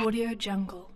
Audio Jungle.